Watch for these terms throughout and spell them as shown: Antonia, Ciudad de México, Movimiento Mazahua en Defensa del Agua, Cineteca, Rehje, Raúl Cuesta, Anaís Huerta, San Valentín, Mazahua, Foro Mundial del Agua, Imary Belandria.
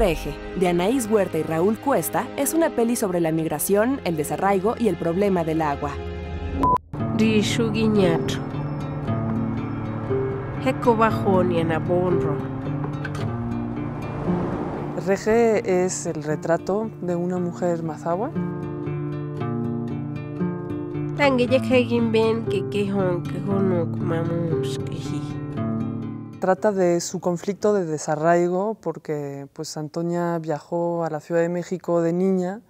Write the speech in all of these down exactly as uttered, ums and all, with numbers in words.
Rehje, de Anaís Huerta y Raúl Cuesta, es una peli sobre la migración, el desarraigo y el problema del agua. Rehje es el retrato de una mujer mazahua. Trata de su conflicto de desarraigo porque pues, Antonia viajó a la Ciudad de México de niña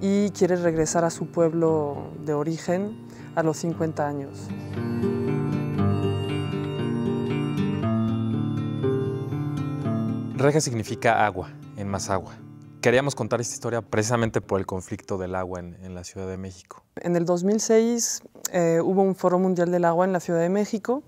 y quiere regresar a su pueblo de origen a los cincuenta años. Rehje significa agua en mazahua. Queríamos contar esta historia precisamente por el conflicto del agua en, en la Ciudad de México. En el dos mil seis eh, hubo un Foro Mundial del Agua en la Ciudad de México.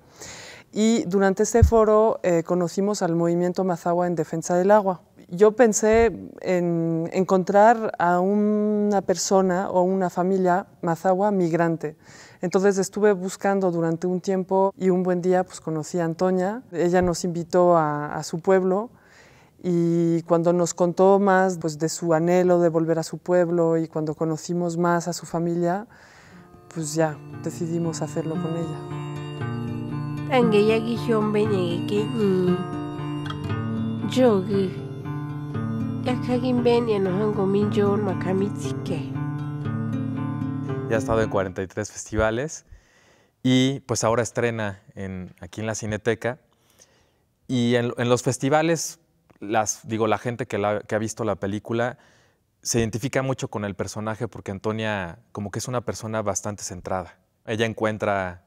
Y durante este foro eh, conocimos al Movimiento Mazahua en Defensa del Agua. Yo pensé en encontrar a una persona o una familia mazahua migrante. Entonces estuve buscando durante un tiempo y un buen día pues, conocí a Antonia. Ella nos invitó a, a su pueblo y cuando nos contó más pues, de su anhelo de volver a su pueblo y cuando conocimos más a su familia, pues ya decidimos hacerlo con ella. Ya ha estado en cuarenta y tres festivales y pues ahora estrena en, aquí en la Cineteca. Y en, en los festivales, las, digo, la gente que, la, que ha visto la película se identifica mucho con el personaje porque Antonia como que es una persona bastante centrada. Ella encuentra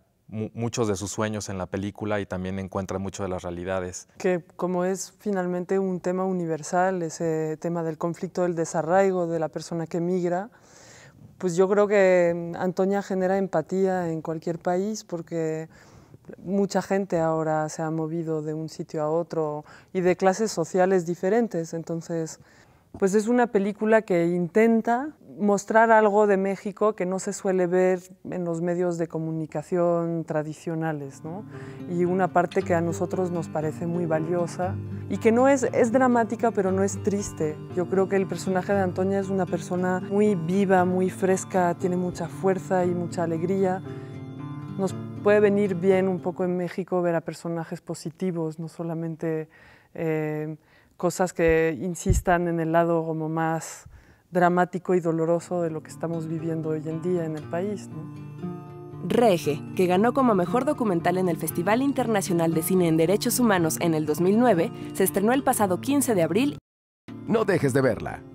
muchos de sus sueños en la película y también encuentra mucho de las realidades. Que como es finalmente un tema universal, ese tema del conflicto, del desarraigo de la persona que migra, pues yo creo que Antonia genera empatía en cualquier país porque mucha gente ahora se ha movido de un sitio a otro y de clases sociales diferentes, entonces pues es una película que intenta mostrar algo de México que no se suele ver en los medios de comunicación tradicionales, ¿no? Y una parte que a nosotros nos parece muy valiosa y que no es, es dramática, pero no es triste. Yo creo que el personaje de Antonia es una persona muy viva, muy fresca, tiene mucha fuerza y mucha alegría. Nos puede venir bien un poco en México ver a personajes positivos, no solamente eh, cosas que insistan en el lado como más dramático y doloroso de lo que estamos viviendo hoy en día en el país, ¿no? Rehje, que ganó como mejor documental en el Festival Internacional de Cine en Derechos Humanos en el dos mil nueve, se estrenó el pasado quince de abril. No dejes de verla.